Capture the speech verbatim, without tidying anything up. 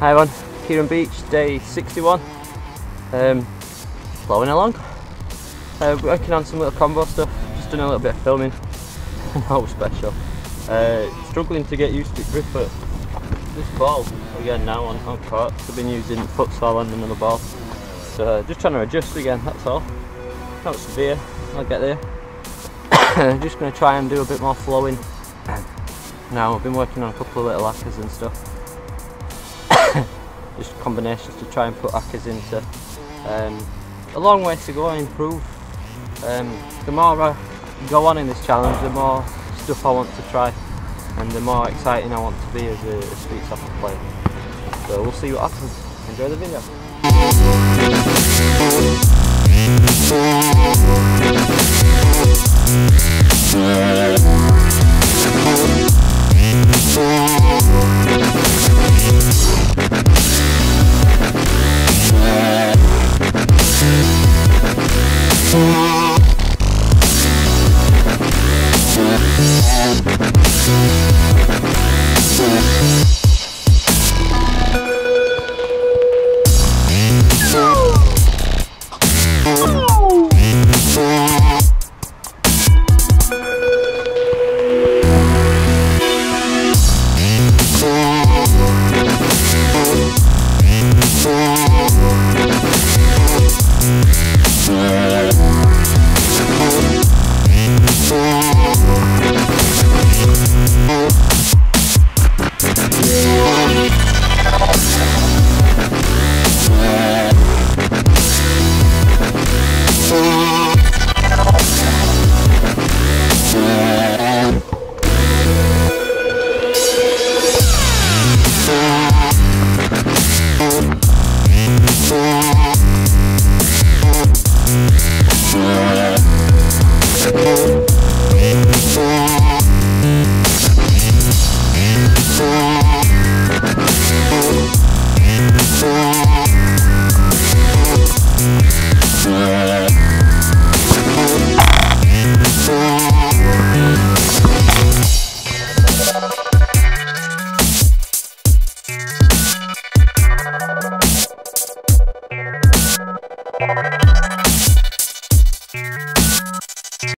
Hi everyone, Kieran Beach, day sixty-one, um, blowing along, uh, working on some little combo stuff, just doing a little bit of filming, no special, uh, struggling to get used to grip, but this ball, again now on, on court, I've been using futsal and another ball, so just trying to adjust again, that's all, not severe, I'll get there. Just going to try and do a bit more flowing. Now I've been working on a couple of little hackers and stuff, just combinations to try and put hackers into. Um, a long way to go and improve. Um, the more I go on in this challenge, the more stuff I want to try and the more exciting I want to be as a, a street soccer player. So we'll see what happens. Enjoy the video. We'll be right back.